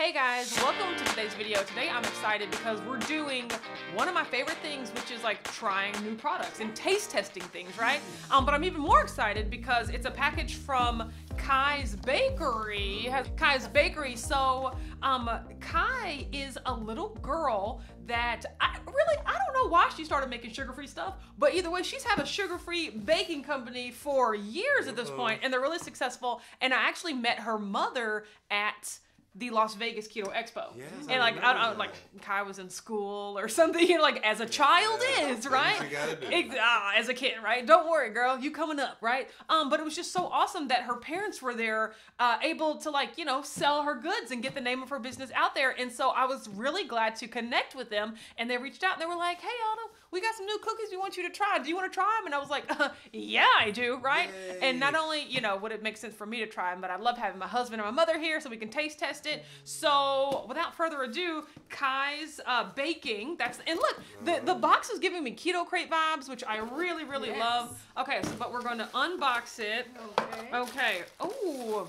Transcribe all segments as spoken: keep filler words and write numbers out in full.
Hey guys, welcome to today's video. Today I'm excited because we're doing one of my favorite things, which is like trying new products and taste testing things, right? Um, but I'm even more excited because it's a package from Kai's Bakery. Kai's Bakery. So um, Kai is a little girl that I really, I don't know why she started making sugar-free stuff, but either way, she's had a sugar-free baking company for years at this point, and they're really successful. And I actually met her mother at the Las Vegas Keto Expo. Yes, and like, I, I don't know, like Kai was in school or something, you know, like as a child yeah, is, right? You gotta do. It, uh, as a kid, right? Don't worry, girl, you coming up, right? Um, but it was just so awesome that her parents were there, uh, able to like, you know, sell her goods and get the name of her business out there. And so I was really glad to connect with them, and they reached out and they were like, hey, Autumn, we got some new cookies we want you to try. Do you want to try them? And I was like, uh, yeah, I do, right? Yay. And not only, you know, would it make sense for me to try them, but I love having my husband and my mother here so we can taste test it. So without further ado, Kai's uh, Baking. That's and look, the, the box is giving me Keto Crate vibes, which I really, really yes. love. Okay, so but we're going to unbox it. Okay. Okay. Oh,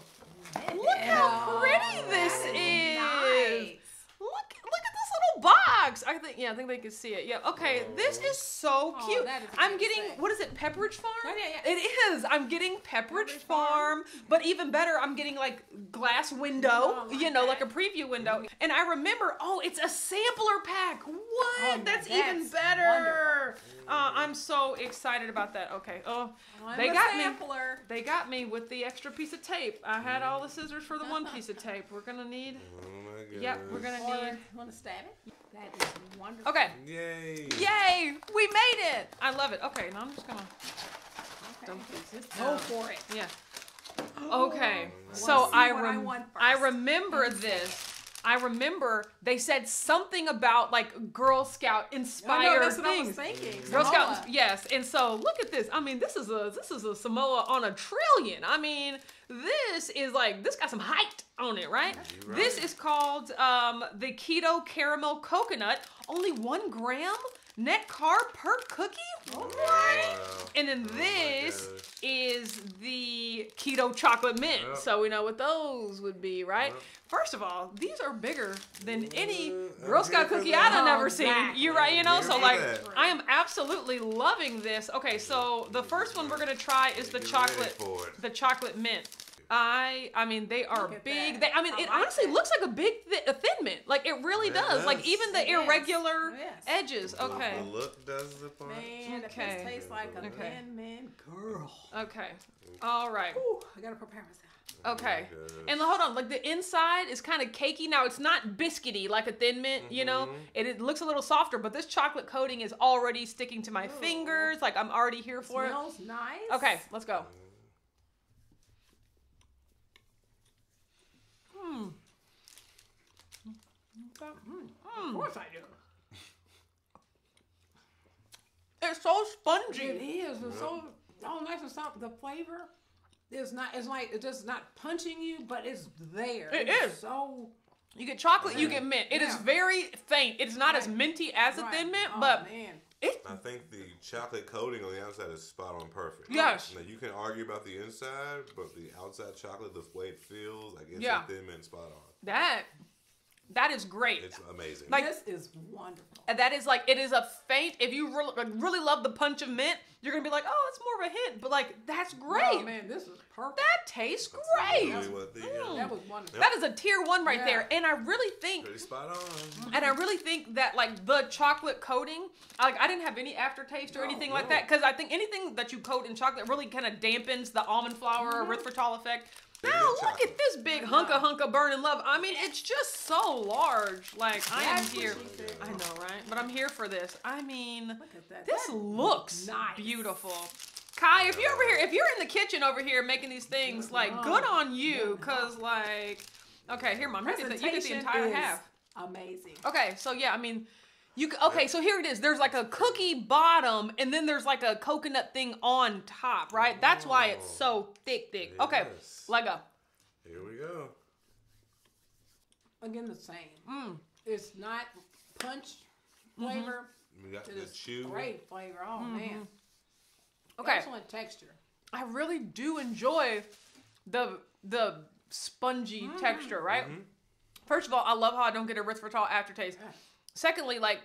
look how pretty this is. Nice. Look, look at this little box. I think, yeah, I think they can see it. Yeah, okay, this is so cute. Oh, is I'm getting, thing. what is it, Pepperidge Farm? Oh, yeah, yeah. It is. I'm getting Pepperidge, Pepperidge Farm, Farm, but even better, I'm getting like glass window, oh, like you know, that. like a preview window. And I remember, oh, it's a sampler pack. What? Oh, that's, that's even better. Uh, I'm so excited about that. Okay, oh, I'm they got sampler. me. They got me with the extra piece of tape. I had all the scissors for the one piece of tape. We're gonna need. Yep, we're gonna need. Want to stab it? That is wonderful. Okay. Yay! Yay! We made it! I love it. Okay, now I'm just gonna. Okay. Don't resist. Go for it. Yeah. Okay. Oh, so I, I, rem I, I remember this. I remember they said something about like Girl Scout inspired things. I was thinking. Girl Scout, yes. And so look at this. I mean, this is a this is a Samoa on a trillion. I mean, this is like this got some height on it, right? right. This is called um, the Keto Caramel Coconut. Only one gram net carb per cookie. All right. Wow. And then oh this is the Keto Chocolate Mint. Yep. So we know what those would be, right? Yep. First of all, these are bigger than any Girl Scout cookie I've ever seen. You're right, you know? So like, I am absolutely loving this. Okay, so the first one we're gonna try is the chocolate, the chocolate mint. I, I mean, they are big. They, I mean, I it like honestly that. looks like a big, th a thin mint. Like it really it does. does. Like even the it irregular yes. edges. Okay. The look does the part. Man, okay. It tastes like a okay. thin mint, girl. Okay. All right. Ooh, I gotta prepare myself. Okay. Oh my and hold on, like the inside is kind of cakey. Now it's not biscuity like a thin mint, mm-hmm. you know. It, it looks a little softer, but this chocolate coating is already sticking to my Ooh. fingers. Like I'm already here for it. Smells it. nice. Okay, let's go. Mm. Of course I do. It's so spongy. It is. It's yeah. so oh nice and soft. The flavor is not. It's like it's just not punching you, but it's there. It it's is so. You get chocolate. Man. You get mint. It yeah. is very faint. It's not right. as minty as a right. thin mint, oh, but man. It, I think the chocolate coating on the outside is spot on perfect. Yes. Now you can argue about the inside, but the outside chocolate, the way it feels, I guess, yeah. thin mint spot on. That. That is great. It's amazing. Like, this is wonderful. And that is like, it is a faint, if you really, like, really love the punch of mint, you're going to be like, oh, it's more of a hint. But like, that's great. Oh, man, this is perfect. That tastes that's great. Really what the, mm. That was wonderful. That is a tier one right yeah. there. And I really think, pretty spot on. And I really think that like the chocolate coating, like I didn't have any aftertaste or no, anything no. like that. Because I think anything that you coat in chocolate really kind of dampens the almond flour mm-hmm. erythritol effect. Now look at this big hunka hunka burning love. I mean, it's just so large. Like I am here. I know, right? But I'm here for this. I mean, look at that. This looks nice. Beautiful. Kai, if you're over here, if you're in the kitchen over here making these things, like good on you, cause like, okay, here, Mom, you get the, you get the entire half. Amazing. Okay, so yeah, I mean. You, okay, so here it is. There's like a cookie bottom, and then there's like a coconut thing on top, right? That's why it's so thick, thick. Yes. Okay, let go. Here we go. Again, the same. Mm. It's not punch flavor. Mm-hmm. We got the chew. Great flavor. Oh, mm-hmm. man. Okay. Excellent texture. I really do enjoy the the spongy mm-hmm. texture, right? Mm-hmm. First of all, I love how I don't get a resveratrol aftertaste. Secondly, like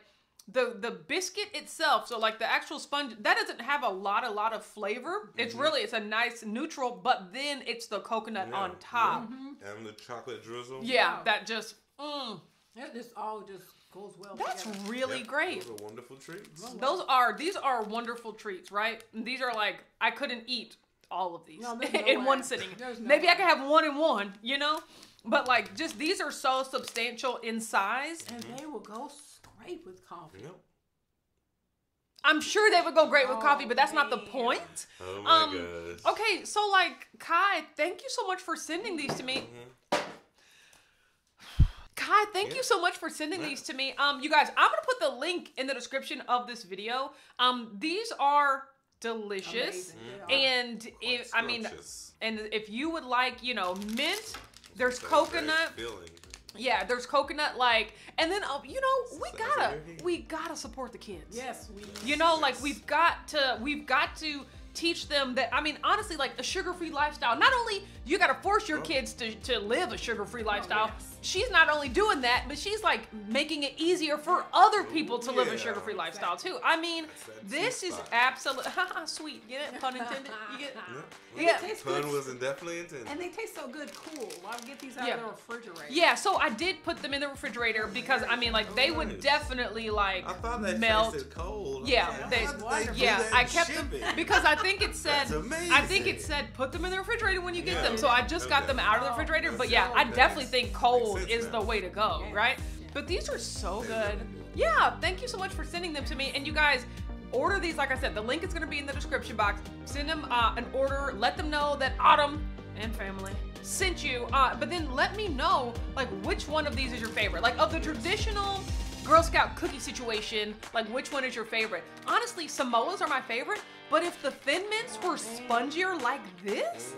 the the biscuit itself, so like the actual sponge, that doesn't have a lot, a lot of flavor. It's mm-hmm. really, it's a nice neutral, but then it's the coconut yeah, on top. Yeah. Mm-hmm. And the chocolate drizzle. Yeah, that just, mmm. That just all just goes well That's together. really yep. great. Those are wonderful treats. Those are, these are wonderful treats, right? These are like, I couldn't eat all of these no, no in way. one sitting. No Maybe way. I could have one in one, you know? But like, just these are so substantial in size. And mm-hmm. they will go great with coffee. Yep. I'm sure they would go great with oh, coffee, but that's man. not the point. Oh my um, gosh. Okay, so like, Kai, thank you so much for sending these to me. Mm-hmm. Kai, thank yeah. you so much for sending yeah. these to me. Um, you guys, I'm gonna put the link in the description of this video. Um, these are delicious. Mm-hmm. And if, I mean, and if you would like, you know, mint, there's that's coconut. Yeah, there's coconut, like, and then, uh, you know, we gotta, we gotta support the kids. Yes, we You know, yes. like, we've got to, we've got to teach them that, I mean, honestly, like, a sugar-free lifestyle. Not only you gotta force your kids to, to live a sugar-free lifestyle, oh, yes. she's not only doing that, but she's, like, making it easier for other people to yeah. live a sugar-free lifestyle, too. I mean, this is absolutely, haha, sweet. Get it? Pun intended? You get it? Yeah. yeah. Pun good. wasn't definitely intended. And they taste so good cool. I'll get these out yeah. of the refrigerator. Yeah, so I did put them in the refrigerator because, I mean, like, they would definitely, like, I thought that melt. tasted cold. Yeah. yeah. They, I they yeah, I kept them, because I think it said, I think it said, put them in the refrigerator when you get yeah. them. So I just okay. got them out of the refrigerator. But yeah, I definitely think cold is the way to go, right? But these are so good. Yeah, thank you so much for sending them to me. And you guys, order these. Like I said, the link is going to be in the description box. Send them uh, an order. Let them know that Autumn and family sent you. Uh, but then let me know, like, which one of these is your favorite. Like, of the traditional Girl Scout cookie situation, like, which one is your favorite? Honestly, Samoas are my favorite. But if the Thin Mints were spongier like this,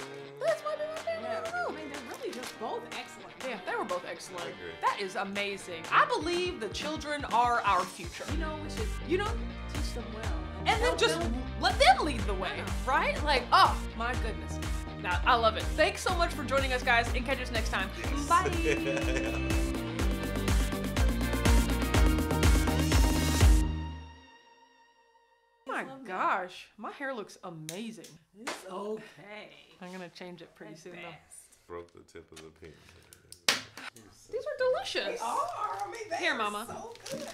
that's my favorite. Yeah, I don't know. I mean, they're really just both excellent. Yeah, they were both excellent. I agree. That is amazing. I believe the children are our future. You know, we should, you know, teach them well. And, and then just them. let them lead the way, right? Like, oh, my goodness. Now, I love it. Thanks so much for joining us, guys, and catch us next time. Yes. Bye. yeah. Oh my gosh, my hair looks amazing. It's okay. I'm gonna change it pretty That's soon fast. though. Broke the tip of the pin. These are delicious. They are. I mean, they Here, are Mama. so good.